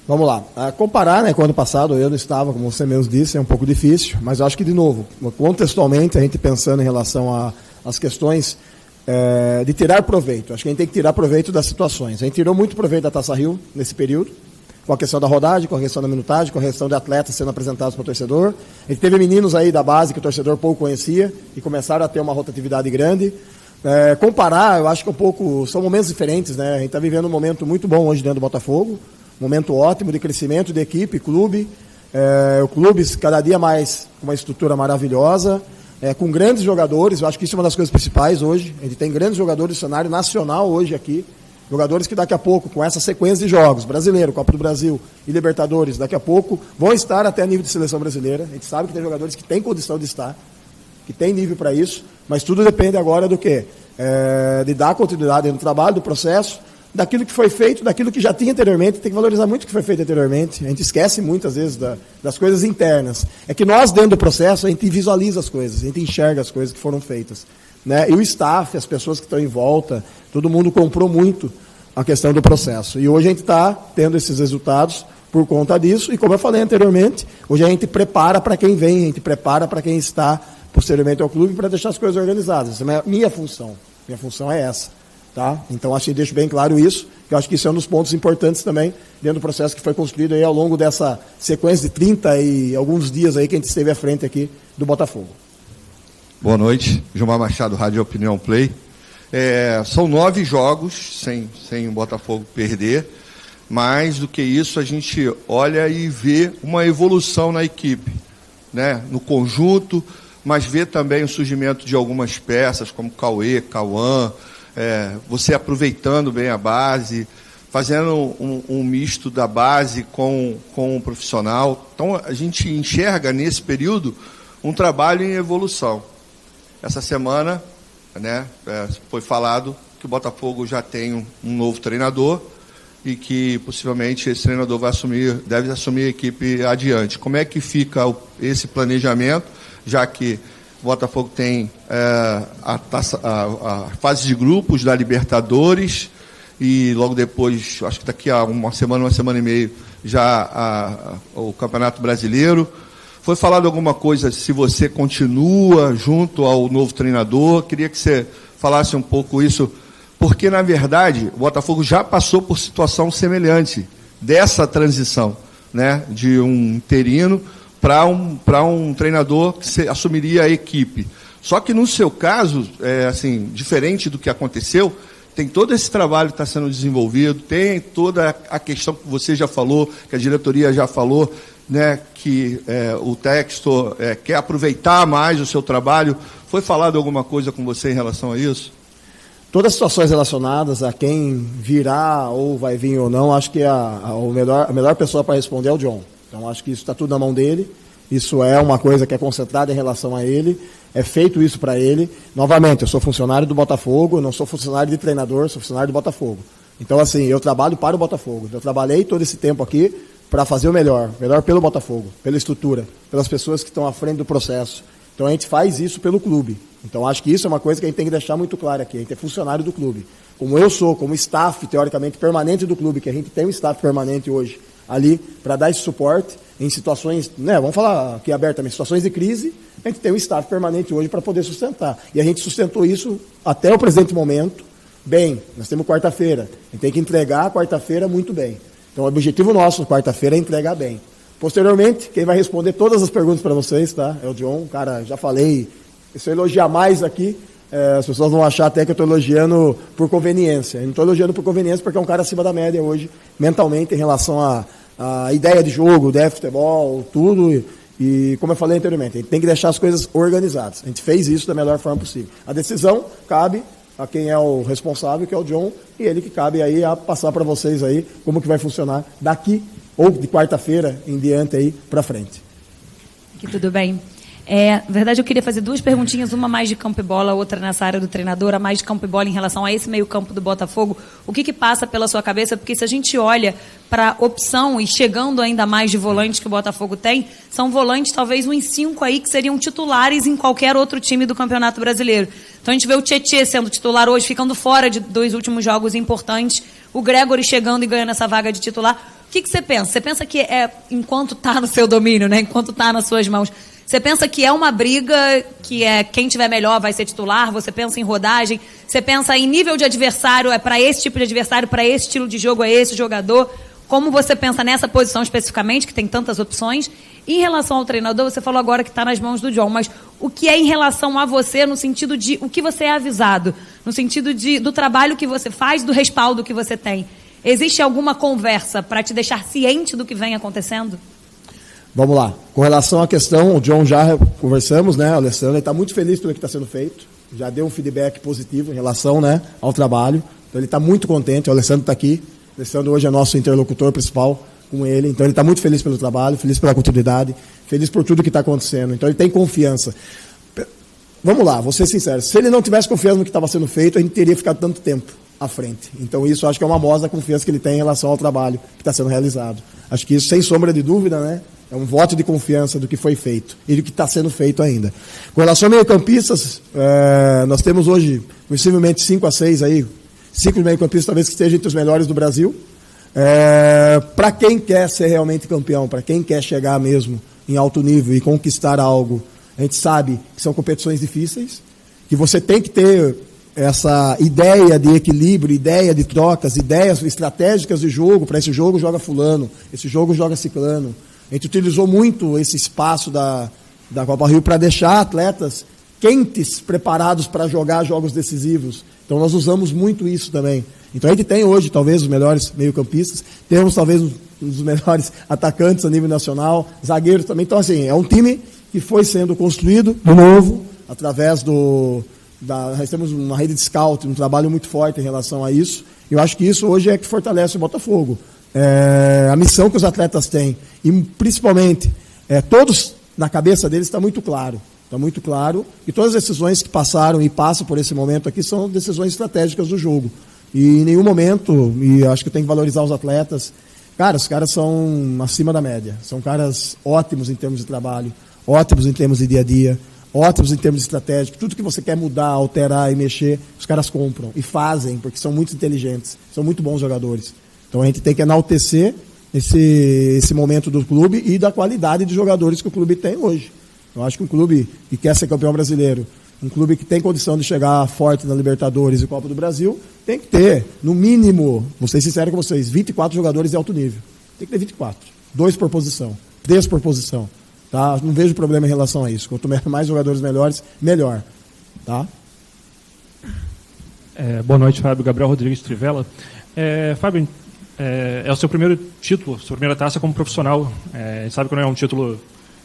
Vamos lá, ah, comparar, né, com o ano passado, eu não estava, como você mesmo disse, é um pouco difícil, mas eu acho que, de novo, contextualmente, a gente pensando em relação às questões eh, de tirar proveito, acho que a gente tem que tirar proveito das situações. A gente tirou muito proveito da Taça Rio nesse período, com a questão da rodagem, com a questão da minutagem, com a questão de atletas sendo apresentados para o torcedor. A gente teve meninos aí da base que o torcedor pouco conhecia e começaram a ter uma rotatividade grande. Eh, comparar, eu acho que um pouco, são momentos diferentes, né? A gente está vivendo um momento muito bom hoje dentro do Botafogo, momento ótimo de crescimento de equipe, clube, é, o clube cada dia mais com uma estrutura maravilhosa, é, com grandes jogadores. Eu acho que isso é uma das coisas principais hoje, a gente tem grandes jogadores do cenário nacional hoje aqui, jogadores que daqui a pouco, com essa sequência de jogos, Brasileiro, Copa do Brasil e Libertadores, daqui a pouco vão estar até nível de seleção brasileira. A gente sabe que tem jogadores que têm condição de estar, que tem nível para isso, mas tudo depende agora do quê? É, de dar continuidade no trabalho, do processo, daquilo que foi feito, daquilo que já tinha anteriormente. Tem que valorizar muito o que foi feito anteriormente. A gente esquece muitas vezes da, das coisas internas. É que nós, dentro do processo, a gente visualiza as coisas, a gente enxerga as coisas que foram feitas, né? E o staff, as pessoas que estão em volta, todo mundo comprou muito a questão do processo. E hoje a gente está tendo esses resultados por conta disso. E como eu falei anteriormente, hoje a gente prepara para quem vem, a gente prepara para quem está posteriormente ao clube, para deixar as coisas organizadas. Essa é a minha função. Minha função é essa. Tá? Então, acho que deixo bem claro isso, que eu acho que isso é um dos pontos importantes também dentro do processo que foi construído aí ao longo dessa sequência de trinta e alguns dias aí que a gente esteve à frente aqui do Botafogo. Boa noite. Gilmar Machado, Rádio Opinião Play. É, são nove jogos sem, sem o Botafogo perder. Mais do que isso, a gente olha e vê uma evolução na equipe, né? No conjunto, mas vê também o surgimento de algumas peças, como Cauê, Cauã, É, você aproveitando bem a base, fazendo um, um misto da base com, com o profissional. Então, a gente enxerga, nesse período, um trabalho em evolução. Essa semana, né, é, foi falado que o Botafogo já tem um, um novo treinador e que, possivelmente, esse treinador vai assumir, deve assumir a equipe adiante. Como é que fica o, esse planejamento, já que o Botafogo tem é, a, taça, a, a fase de grupos da Libertadores e logo depois, acho que daqui a uma semana, uma semana e meia, já a, a, o Campeonato Brasileiro. Foi falado alguma coisa, se você continua junto ao novo treinador? Queria que você falasse um pouco isso, porque, na verdade, o Botafogo já passou por situação semelhante dessa transição, né, de um interino para um, para um treinador que assumiria a equipe. Só que no seu caso, é, assim, diferente do que aconteceu, tem todo esse trabalho que está sendo desenvolvido, tem toda a questão que você já falou, que a diretoria já falou, né, que é, o Textor é, quer aproveitar mais o seu trabalho. Foi falado alguma coisa com você em relação a isso? Todas as situações relacionadas a quem virá ou vai vir ou não, acho que a, a, o melhor, a melhor pessoa para responder é o John. Então, acho que isso está tudo na mão dele, isso é uma coisa que é concentrada em relação a ele, é feito isso para ele. Novamente, eu sou funcionário do Botafogo, não sou funcionário de treinador, sou funcionário do Botafogo. Então, assim, eu trabalho para o Botafogo, eu trabalhei todo esse tempo aqui para fazer o melhor, melhor pelo Botafogo, pela estrutura, pelas pessoas que estão à frente do processo. Então, a gente faz isso pelo clube. Então, acho que isso é uma coisa que a gente tem que deixar muito claro aqui, a gente é funcionário do clube. Como eu sou, como staff, teoricamente, permanente do clube, que a gente tem um staff permanente hoje, ali para dar esse suporte em situações, né, vamos falar aqui abertamente, situações de crise, a gente tem um staff permanente hoje para poder sustentar. E a gente sustentou isso até o presente momento bem. Nós temos quarta-feira, a gente tem que entregar quarta-feira muito bem. Então o objetivo nosso quarta-feira é entregar bem. Posteriormente, quem vai responder todas as perguntas para vocês, tá? É o John, cara, já falei, se eu elogiar mais aqui, é, as pessoas vão achar até que eu estou elogiando por conveniência. Eu não estou elogiando por conveniência porque é um cara acima da média hoje, mentalmente, em relação à a, a ideia de jogo, ideia de futebol, tudo. E, e como eu falei anteriormente, a gente tem que deixar as coisas organizadas. A gente fez isso da melhor forma possível. A decisão cabe a quem é o responsável, que é o John, e ele que cabe aí a passar para vocês aí como que vai funcionar daqui ou de quarta-feira em diante aí para frente. Aqui, tudo bem. É, na verdade, eu queria fazer duas perguntinhas, uma mais de campo e bola, outra nessa área do treinador, a mais de campo e bola em relação a esse meio campo do Botafogo. O que que passa pela sua cabeça? Porque se a gente olha para a opção e chegando ainda mais de volantes que o Botafogo tem, são volantes talvez uns cinco aí que seriam titulares em qualquer outro time do Campeonato Brasileiro. Então a gente vê o Tietê sendo titular hoje, ficando fora de dois últimos jogos importantes, o Gregory chegando e ganhando essa vaga de titular. O que que você pensa? Você pensa que é enquanto está no seu domínio, né? Enquanto está nas suas mãos, você pensa que é uma briga, que é quem tiver melhor vai ser titular? Você pensa em rodagem? Você pensa em nível de adversário? É para esse tipo de adversário, para esse estilo de jogo, é esse jogador? Como você pensa nessa posição especificamente, que tem tantas opções? Em relação ao treinador, você falou agora que está nas mãos do John, mas o que é em relação a você, no sentido de o que você é avisado? No sentido de, do trabalho que você faz, do respaldo que você tem? Existe alguma conversa para te deixar ciente do que vem acontecendo? Vamos lá. Com relação à questão, o John já conversamos, né, Alessandra, ele está muito feliz pelo que está sendo feito, já deu um feedback positivo em relação, né, ao trabalho, então ele está muito contente, o Alessandro está aqui, o Alessandro hoje é nosso interlocutor principal com ele, então ele está muito feliz pelo trabalho, feliz pela continuidade, feliz por tudo que está acontecendo, então ele tem confiança. vamos lá, vou ser sincero, se ele não tivesse confiança no que estava sendo feito, a gente teria ficado tanto tempo à frente. Então isso acho que é uma amostra da confiança que ele tem em relação ao trabalho que está sendo realizado. Acho que isso, sem sombra de dúvida, né? É um voto de confiança do que foi feito e do que está sendo feito ainda. Com relação a meio-campistas, é, nós temos hoje possivelmente cinco a seis aí, cinco meio-campistas talvez que estejam entre os melhores do Brasil. É, para quem quer ser realmente campeão, para quem quer chegar mesmo em alto nível e conquistar algo, a gente sabe que são competições difíceis, que você tem que ter essa ideia de equilíbrio, ideia de trocas, ideias estratégicas de jogo, para esse jogo joga fulano, esse jogo joga ciclano. A gente utilizou muito esse espaço da, da Copa Rio para deixar atletas quentes, preparados para jogar jogos decisivos. Então nós usamos muito isso também. Então a gente tem hoje talvez os melhores meio-campistas, temos talvez um dos melhores atacantes a nível nacional, zagueiros também. Então assim, é um time que foi sendo construído de novo através do... Da, nós temos uma rede de scout, um trabalho muito forte em relação a isso. E eu acho que isso hoje é que fortalece o Botafogo. É, a missão que os atletas têm, e principalmente, é, todos, na cabeça deles está muito claro. Está muito claro que todas as decisões que passaram e passam por esse momento aqui são decisões estratégicas do jogo. E em nenhum momento, e eu acho que tem que valorizar os atletas, cara, os caras são acima da média. São caras ótimos em termos de trabalho, ótimos em termos de dia a dia, ótimos em termos estratégicos, tudo que você quer mudar, alterar e mexer, os caras compram e fazem, porque são muito inteligentes, são muito bons jogadores. Então a gente tem que enaltecer esse, esse momento do clube e da qualidade de jogadores que o clube tem hoje. Eu acho que um clube que quer ser campeão brasileiro, um clube que tem condição de chegar forte na Libertadores e Copa do Brasil, tem que ter, no mínimo, vou ser sincero com vocês, vinte e quatro jogadores de alto nível. Tem que ter vinte e quatro. Dois por posição, três por posição. Tá? Não vejo problema em relação a isso. Quanto mais jogadores melhores, melhor. Tá? É, boa noite, Fábio. Gabriel Rodrigues Trivela. É, Fábio, é, é o seu primeiro título, sua primeira taça como profissional. É, sabe que não é um título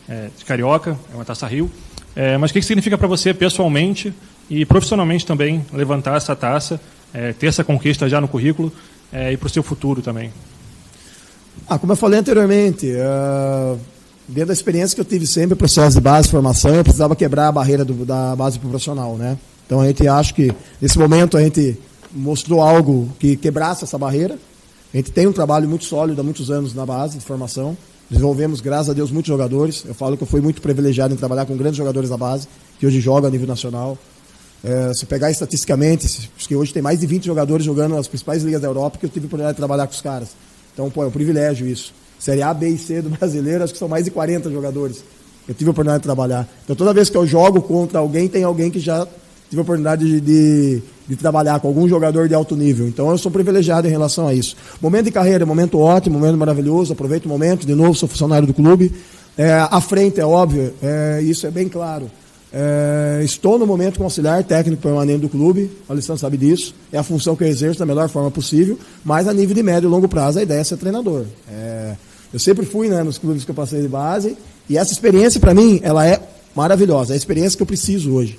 é, de carioca, é uma Taça Rio. É, mas o que, que significa para você pessoalmente e profissionalmente também levantar essa taça, é, ter essa conquista já no currículo é, e para o seu futuro também? Ah, como eu falei anteriormente... Uh... Dentro da experiência que eu tive sempre, processo de base, formação, eu precisava quebrar a barreira do, da base profissional, né? Então a gente acha que, nesse momento, a gente mostrou algo que quebrasse essa barreira. A gente tem um trabalho muito sólido há muitos anos na base de formação. Desenvolvemos, graças a Deus, muitos jogadores. Eu falo que eu fui muito privilegiado em trabalhar com grandes jogadores da base, que hoje jogam a nível nacional. É, se pegar estatisticamente, acho que hoje tem mais de vinte jogadores jogando nas principais ligas da Europa, que eu tive a oportunidade de trabalhar com os caras. Então, pô, é um privilégio isso. Série A, B e C do brasileiro, acho que são mais de quarenta jogadores. Eu tive a oportunidade de trabalhar. Então, toda vez que eu jogo contra alguém, tem alguém que já tive a oportunidade de, de, de trabalhar com algum jogador de alto nível. Então, eu sou privilegiado em relação a isso. Momento de carreira, momento ótimo, momento maravilhoso. Aproveito o momento, de novo, sou funcionário do clube. É, à frente, é óbvio, é, isso é bem claro. É, estou no momento como auxiliar técnico permanente do clube, o Alessandro sabe disso, é a função que eu exerço da melhor forma possível, mas a nível de médio e longo prazo a ideia é ser treinador. É, eu sempre fui, né, nos clubes que eu passei de base, e essa experiência para mim ela é maravilhosa, é a experiência que eu preciso hoje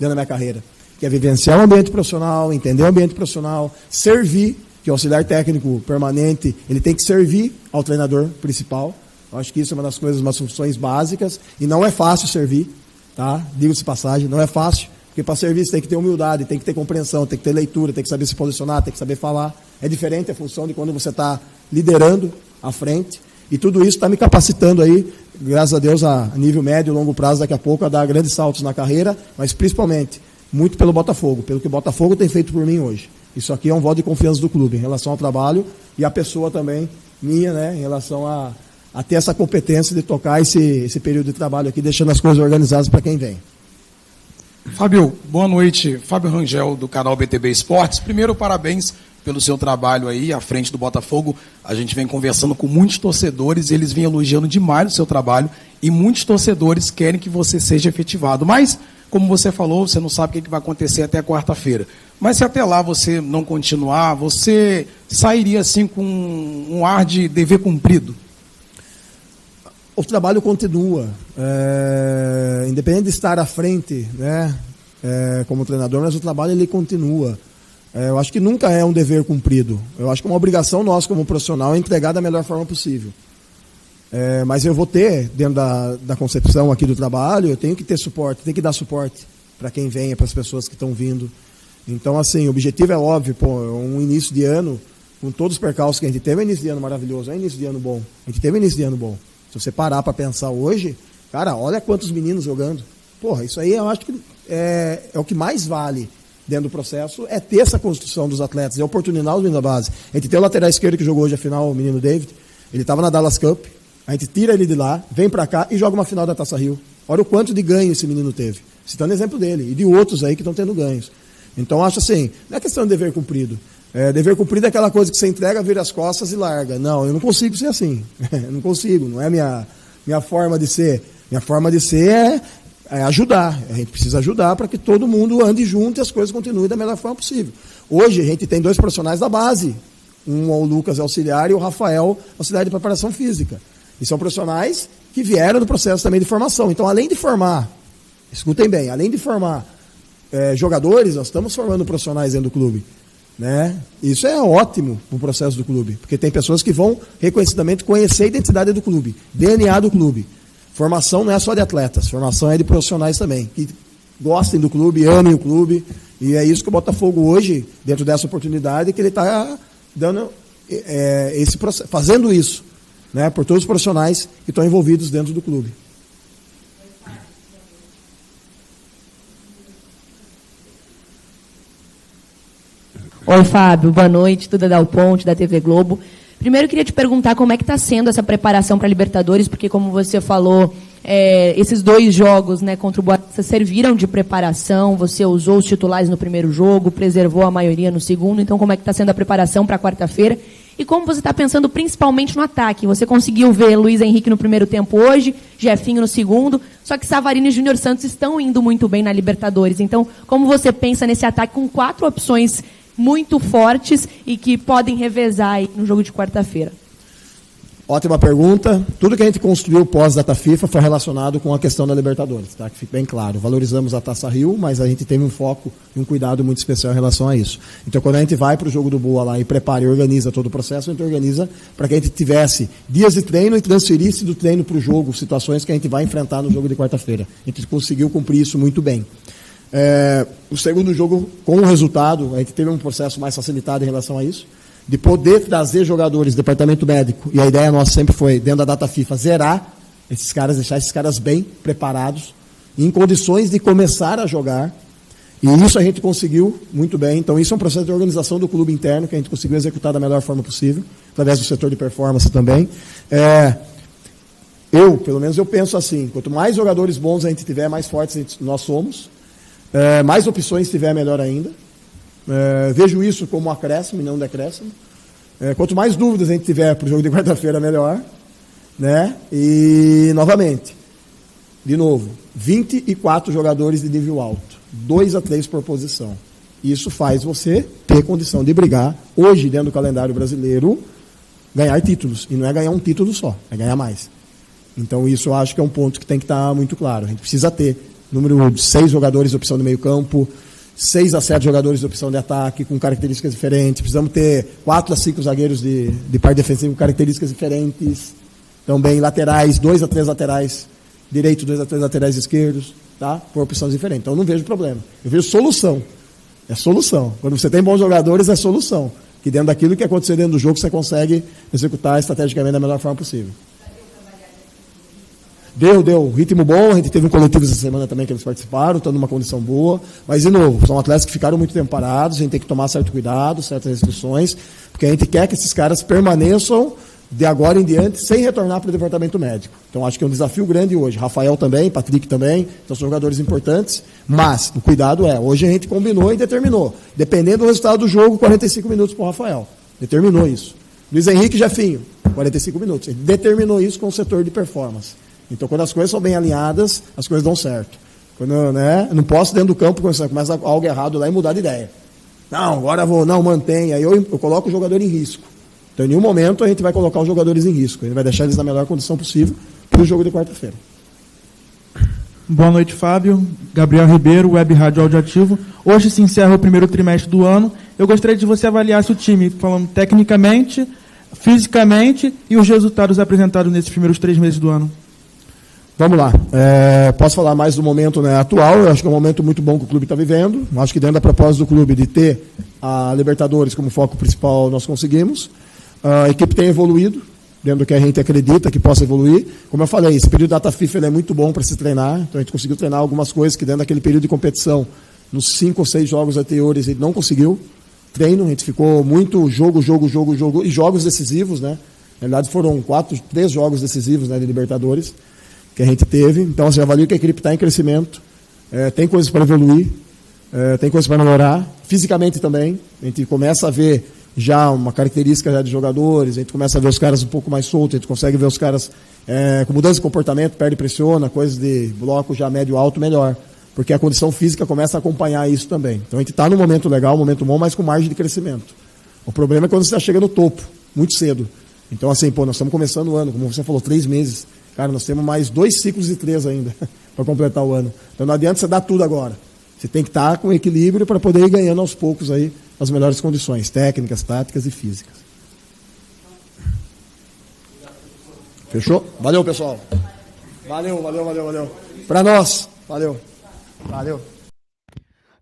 dentro da minha carreira, que é vivenciar o ambiente profissional, entender o ambiente profissional, servir, que o auxiliar técnico permanente ele tem que servir ao treinador principal. Eu acho que isso é uma das coisas, umas funções básicas, e não é fácil servir. Tá? Digo-se passagem, não é fácil, porque para servir você tem que ter humildade, tem que ter compreensão, tem que ter leitura, tem que saber se posicionar, tem que saber falar. É diferente a função de quando você está liderando à frente. E tudo isso está me capacitando aí, graças a Deus, a nível médio e longo prazo, daqui a pouco, a dar grandes saltos na carreira, mas principalmente muito pelo Botafogo, pelo que o Botafogo tem feito por mim hoje. Isso aqui é um voto de confiança do clube em relação ao trabalho e à pessoa também minha, né, em relação a... a ter essa competência de tocar esse, esse período de trabalho aqui, deixando as coisas organizadas para quem vem. Fábio, boa noite. Fábio Rangel, do canal B T B Sports. Primeiro, parabéns pelo seu trabalho aí à frente do Botafogo. A gente vem conversando com muitos torcedores, eles vêm elogiando demais o seu trabalho e muitos torcedores querem que você seja efetivado. Mas, como você falou, você não sabe o que vai acontecer até quarta-feira. Mas se até lá você não continuar, você sairia assim com um ar de dever cumprido? O trabalho continua, é, independente de estar à frente, né, é, como treinador, mas o trabalho ele continua. É, eu acho que nunca é um dever cumprido. Eu acho que é uma obrigação nossa como profissional é entregar da melhor forma possível. É, mas eu vou ter, dentro da, da concepção aqui do trabalho, eu tenho que ter suporte, tenho que dar suporte. para quem vem, é para as pessoas que estão vindo. Então, assim, o objetivo é óbvio, pô, um início de ano, com todos os percalços que a gente teve, é início de ano maravilhoso, é início de ano bom. A gente teve início de ano bom. Se você parar para pensar hoje, cara, olha quantos meninos jogando. Porra, isso aí eu acho que é, é o que mais vale dentro do processo, é ter essa construção dos atletas, é oportunizar os meninos da base. A gente tem o lateral esquerdo que jogou hoje a final, o menino David, ele estava na Dallas Cup, a gente tira ele de lá, vem para cá e joga uma final da Taça Rio. Olha o quanto de ganho esse menino teve. Citando exemplo dele e de outros aí que estão tendo ganhos. Então, acho assim, não é questão de dever cumprido. É, dever cumprido é aquela coisa que você entrega, vira as costas e larga. Não, eu não consigo ser assim. Eu não consigo, não é minha, minha forma de ser. Minha forma de ser é, é ajudar. A gente precisa ajudar para que todo mundo ande junto e as coisas continuem da melhor forma possível. Hoje, a gente tem dois profissionais da base. Um é o Lucas auxiliar e o Rafael auxiliar de preparação física. E são profissionais que vieram do processo também de formação. Então, além de formar, escutem bem, além de formar é, jogadores, nós estamos formando profissionais dentro do clube, né? Isso é ótimo para o processo do clube, porque tem pessoas que vão reconhecidamente conhecer a identidade do clube, D N A do clube. Formação não é só de atletas, formação é de profissionais também, que gostem do clube, amem o clube, e é isso que o Botafogo hoje, dentro dessa oportunidade, que ele está dando é, esse processo, fazendo isso, né? Por todos os profissionais que estão envolvidos dentro do clube. Oi, Fábio, boa noite, tudo da Ponte, da T V Globo. Primeiro, eu queria te perguntar como é que está sendo essa preparação para a Libertadores, porque, como você falou, é, esses dois jogos, né, contra o Boa Vista serviram de preparação, você usou os titulares no primeiro jogo, preservou a maioria no segundo, então como é que está sendo a preparação para quarta-feira? E como você está pensando principalmente no ataque? Você conseguiu ver Luiz Henrique no primeiro tempo hoje, Jefinho no segundo, só que Savarino e Júnior Santos estão indo muito bem na Libertadores. Então, como você pensa nesse ataque com quatro opções muito fortes e que podem revezar aí no jogo de quarta-feira? Ótima pergunta. Tudo que a gente construiu pós-data FIFA foi relacionado com a questão da Libertadores, tá? Que fique bem claro. Valorizamos a Taça Rio, mas a gente teve um foco e um cuidado muito especial em relação a isso. Então, quando a gente vai para o jogo do Boa lá e prepara e organiza todo o processo, a gente organiza para que a gente tivesse dias de treino e transferisse do treino para o jogo situações que a gente vai enfrentar no jogo de quarta-feira. A gente conseguiu cumprir isso muito bem. É, o segundo jogo, com o resultado, a gente teve um processo mais facilitado em relação a isso, de poder trazer jogadores do departamento médico, e a ideia nossa sempre foi, dentro da data FIFA, zerar esses caras, deixar esses caras bem preparados, em condições de começar a jogar, e isso a gente conseguiu muito bem. Então isso é um processo de organização do clube interno, que a gente conseguiu executar da melhor forma possível, através do setor de performance também. É, eu, pelo menos eu penso assim, quanto mais jogadores bons a gente tiver, mais fortes a gente, nós somos. É, mais opções tiver, melhor ainda. É, vejo isso como um acréscimo e não um decréscimo. É, quanto mais dúvidas a gente tiver para o jogo de quarta-feira, melhor, né? E, novamente, de novo, vinte e quatro jogadores de nível alto, dois a três por posição. Isso faz você ter condição de brigar, hoje, dentro do calendário brasileiro, ganhar títulos. E não é ganhar um título só, é ganhar mais. Então, isso eu acho que é um ponto que tem que estar muito claro. A gente precisa ter número de seis jogadores de opção de meio campo, seis a sete jogadores de opção de ataque com características diferentes. Precisamos ter quatro a cinco zagueiros de, de par defensivo com características diferentes. Também laterais, dois a três laterais direitos, dois a três laterais esquerdos, tá? Por opções diferentes. Então eu não vejo problema. Eu vejo solução. É solução. Quando você tem bons jogadores, é solução. Que dentro daquilo que aconteceu dentro do jogo, você consegue executar estrategicamente da melhor forma possível. Deu, deu. Ritmo bom, a gente teve um coletivo essa semana também que eles participaram, estão numa condição boa. Mas, de novo, são atletas que ficaram muito tempo parados, a gente tem que tomar certo cuidado, certas restrições, porque a gente quer que esses caras permaneçam de agora em diante sem retornar para o departamento médico. Então, acho que é um desafio grande hoje. Rafael também, Patrick também, então são jogadores importantes, mas o cuidado é, hoje a gente combinou e determinou. Dependendo do resultado do jogo, quarenta e cinco minutos para o Rafael. Determinou isso. Luiz Henrique e Jefinho, quarenta e cinco minutos. Ele determinou isso com o setor de performance. Então, quando as coisas são bem alinhadas, as coisas dão certo. Quando, né, eu não posso, dentro do campo, começa algo errado lá e mudar de ideia. Não, agora vou, não, mantém. Aí eu, eu coloco o jogador em risco. Então, em nenhum momento, a gente vai colocar os jogadores em risco. A gente vai deixar eles na melhor condição possível para o jogo de quarta-feira. Boa noite, Fábio. Gabriel Ribeiro, Web Rádio Audioativo. Hoje se encerra o primeiro trimestre do ano. Eu gostaria de você avaliar se o time, falando tecnicamente, fisicamente e os resultados apresentados nesses primeiros três meses do ano. Vamos lá, é, posso falar mais do momento, né, atual. Eu acho que é um momento muito bom que o clube está vivendo. Eu acho que dentro da proposta do clube de ter a Libertadores como foco principal, nós conseguimos. A equipe tem evoluído, dentro do que a gente acredita que possa evoluir. Como eu falei, esse período da data FIFA ele é muito bom para se treinar, então a gente conseguiu treinar algumas coisas que dentro daquele período de competição, nos cinco ou seis jogos anteriores, a gente não conseguiu. Treino, a gente ficou muito jogo, jogo, jogo, jogo, e jogos decisivos, né? Na verdade foram quatro, três jogos decisivos, né, de Libertadores que a gente teve. Então, assim, avalio que a equipe está em crescimento, é, tem coisas para evoluir, é, tem coisas para melhorar, fisicamente também. A gente começa a ver já uma característica já de jogadores, a gente começa a ver os caras um pouco mais soltos, a gente consegue ver os caras é, com mudança de comportamento, perde e pressiona, coisas de bloco já médio-alto, melhor, porque a condição física começa a acompanhar isso também. Então, a gente está num momento legal, um momento bom, mas com margem de crescimento. O problema é quando você chega no topo, muito cedo. Então, assim, pô, nós estamos começando o ano, como você falou, três meses. Cara, nós temos mais dois ciclos de três ainda para completar o ano. Então não adianta você dar tudo agora. Você tem que estar com equilíbrio para poder ir ganhando aos poucos aí as melhores condições técnicas, táticas e físicas. Fechou? Valeu, pessoal. Valeu, valeu, valeu, valeu. Para nós, valeu. Valeu.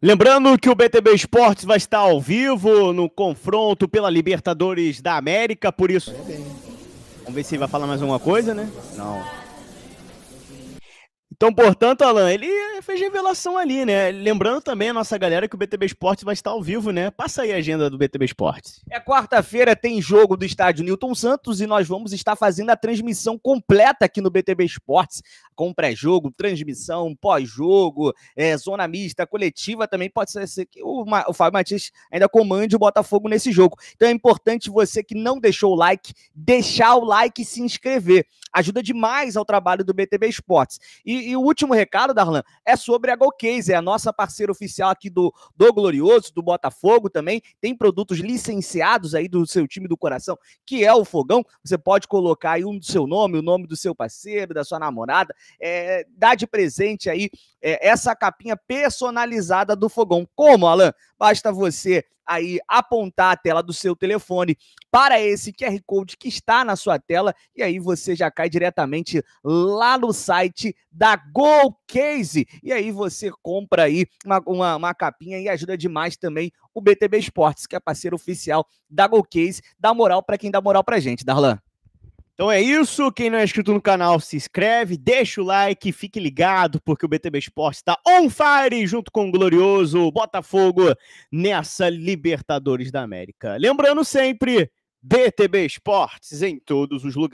Lembrando que o B T B Sports vai estar ao vivo no confronto pela Libertadores da América, por isso... Vamos ver se ele vai falar mais alguma coisa, né? Não. Então, portanto, Alan, ele fez revelação ali, né? Lembrando também a nossa galera que o B T B Sports vai estar ao vivo, né? Passa aí a agenda do B T B Sports. É quarta-feira, tem jogo do estádio Nilton Santos e nós vamos estar fazendo a transmissão completa aqui no B T B Sports, com pré-jogo, transmissão, pós-jogo, é, zona mista, coletiva também. Pode ser que o, Ma- o Fábio Matias ainda comande o Botafogo nesse jogo. Então é importante você que não deixou o like, deixar o like e se inscrever. Ajuda demais ao trabalho do B T B Sports. E, e o último recado, Darlan, é sobre a GoCase, é a nossa parceira oficial aqui do, do Glorioso, do Botafogo também. Tem produtos licenciados aí do seu time do coração, que é o Fogão. Você pode colocar aí um do seu nome, o nome do seu parceiro, da sua namorada. É, dá de presente aí é, essa capinha personalizada do Fogão. Como, Alan? Basta você aí apontar a tela do seu telefone para esse Q R Code que está na sua tela e aí você já cai diretamente lá no site da GoCase e aí você compra aí uma, uma, uma capinha e ajuda demais também o B T B Sports, que é parceiro oficial da GoCase. Dá moral para quem dá moral pra gente, Darlan. Então é isso, quem não é inscrito no canal se inscreve, deixa o like, fique ligado, porque o B T B Sports está on fire junto com o glorioso Botafogo nessa Libertadores da América. Lembrando sempre, B T B Sports em todos os lugares.